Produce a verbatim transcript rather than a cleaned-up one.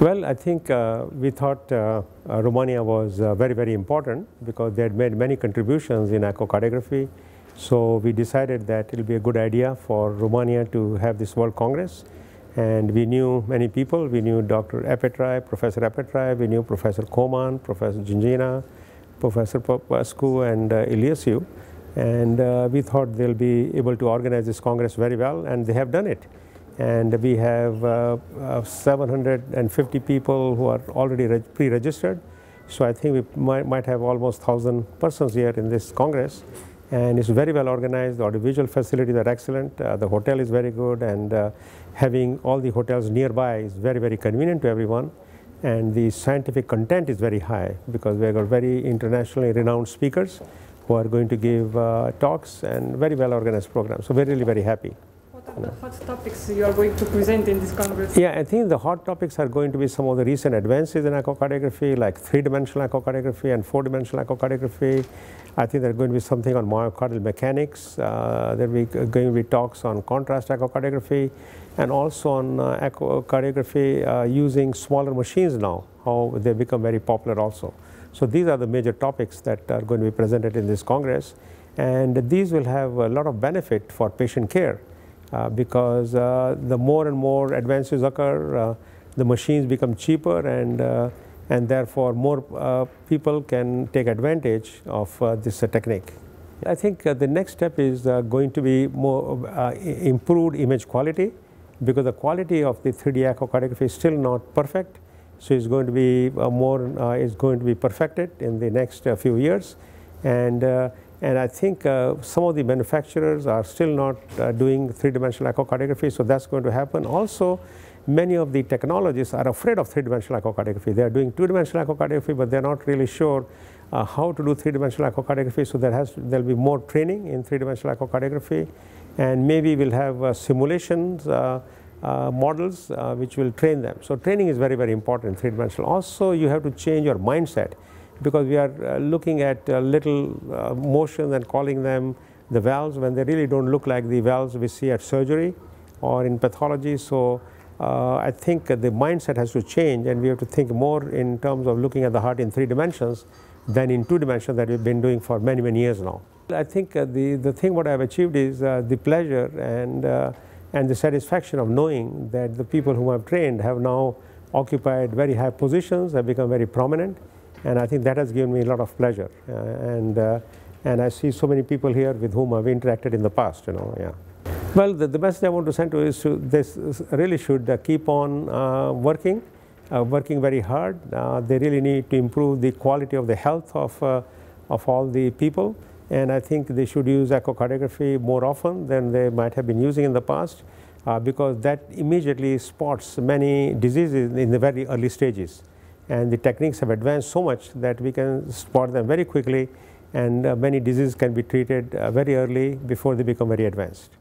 Well, I think uh, we thought uh, uh, Romania was uh, very, very important because they had made many contributions in echocardiography. So we decided that it will be a good idea for Romania to have this World Congress. And we knew many people. We knew Doctor Epetrai, Professor Epetrai. We knew Professor Coman, Professor Gingina, Professor Popescu, and uh, Ilyasu. And uh, we thought they'll be able to organize this Congress very well, and they have done it. And we have uh, uh, seven hundred fifty people who are already pre-registered. So I think we might, might have almost one thousand persons here in this Congress. And it's very well organized. The audiovisual facilities are excellent. Uh, the hotel is very good. And uh, having all the hotels nearby is very, very convenient to everyone. And the scientific content is very high because we have got very internationally renowned speakers who are going to give uh, talks and very well organized programs. So we're really very happy. What are the hot topics you are going to present in this Congress? Yeah, I think the hot topics are going to be some of the recent advances in echocardiography, like three-dimensional echocardiography and four-dimensional echocardiography. I think there are going to be something on myocardial mechanics. Uh, there will be going to be talks on contrast echocardiography and also on uh, echocardiography uh, using smaller machines now, how they become very popular also. So these are the major topics that are going to be presented in this Congress. And these will have a lot of benefit for patient care. Uh, because uh, the more and more advances occur, uh, the machines become cheaper, and, uh, and therefore more uh, people can take advantage of uh, this uh, technique. I think uh, the next step is uh, going to be more uh, improved image quality, because the quality of the three D echocardiography is still not perfect. So it's going to be uh, more, uh, it's going to be perfected in the next uh, few years. And, uh, And I think uh, some of the manufacturers are still not uh, doing three-dimensional echocardiography, so that's going to happen. Also, many of the technologists are afraid of three-dimensional echocardiography. They are doing two-dimensional echocardiography, but they're not really sure uh, how to do three-dimensional echocardiography, so there has to, there'll be more training in three-dimensional echocardiography. And maybe we'll have uh, simulations, uh, uh, models, uh, which will train them. So training is very, very important in three-dimensional. Also, you have to change your mindset, because we are uh, looking at uh, little uh, motions and calling them the valves when they really don't look like the valves we see at surgery or in pathology. So uh, I think the mindset has to change, and we have to think more in terms of looking at the heart in three dimensions than in two dimensions that we've been doing for many, many years now. I think uh, the, the thing what I've achieved is uh, the pleasure and, uh, and the satisfaction of knowing that the people whom I've trained have now occupied very high positions, have become very prominent. And I think that has given me a lot of pleasure, uh, and uh, and I see so many people here with whom I've interacted in the past. You know, yeah. Well, the, the message I want to send to is to this really should uh, keep on uh, working, uh, working very hard. Uh, they really need to improve the quality of the health of uh, of all the people, and I think they should use echocardiography more often than they might have been using in the past, uh, because that immediately spots many diseases in the very early stages. And the techniques have advanced so much that we can spot them very quickly, and uh, many diseases can be treated uh, very early before they become very advanced.